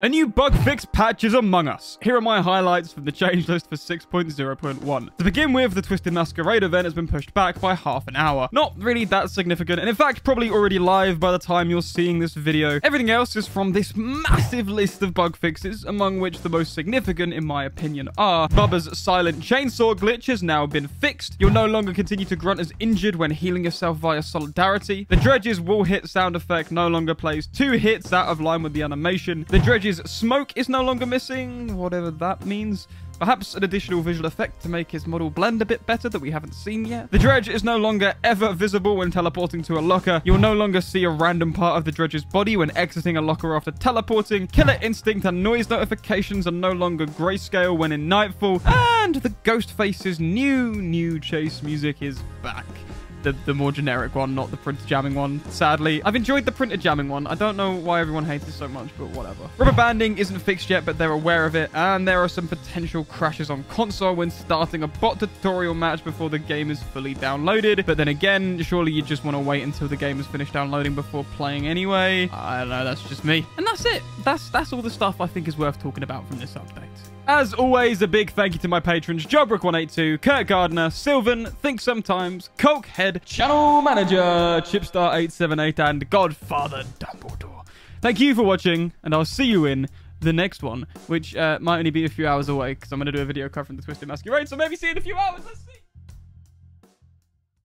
A new bug fix patch is among us. Here are my highlights from the change list for 6.0.1. To begin with, the Twisted Masquerade event has been pushed back by half an hour. Not really that significant, and in fact, probably already live by the time you're seeing this video. Everything else is from this massive list of bug fixes, among which the most significant, in my opinion, are Bubba's silent chainsaw glitch has now been fixed. You'll no longer continue to grunt as injured when healing yourself via solidarity. The Dredge's wall hit sound effect no longer plays two hits out of line with the animation. The Dredge's smoke is no longer missing, whatever that means. Perhaps an additional visual effect to make his model blend a bit better that we haven't seen yet. The Dredge is no longer ever visible when teleporting to a locker. You'll no longer see a random part of the Dredge's body when exiting a locker after teleporting. Killer Instinct and noise notifications are no longer grayscale when in Nightfall. And the Ghost Face's new chase music is back. The more generic one, not the printer jamming one, sadly. I've enjoyed the printer jamming one. I don't know why everyone hates it so much, but whatever. Rubber banding isn't fixed yet, but they're aware of it, and there are some potential crashes on console when starting a bot tutorial match before the game is fully downloaded. But then again, surely you just want to wait until the game is finished downloading before playing anyway. I don't know, that's just me. And that's it. That's all the stuff I think is worth talking about from this update. As always, a big thank you to my patrons, Jobrauk182, Kurt Gardner, Sylvan, Think Sometimes, Cokehead, Channel Manager, Chipstar878, and Godfather Dumbledore. Thank you for watching, and I'll see you in the next one, which might only be a few hours away, because I'm going to do a video covering the Twisted Masquerade, so maybe see you in a few hours.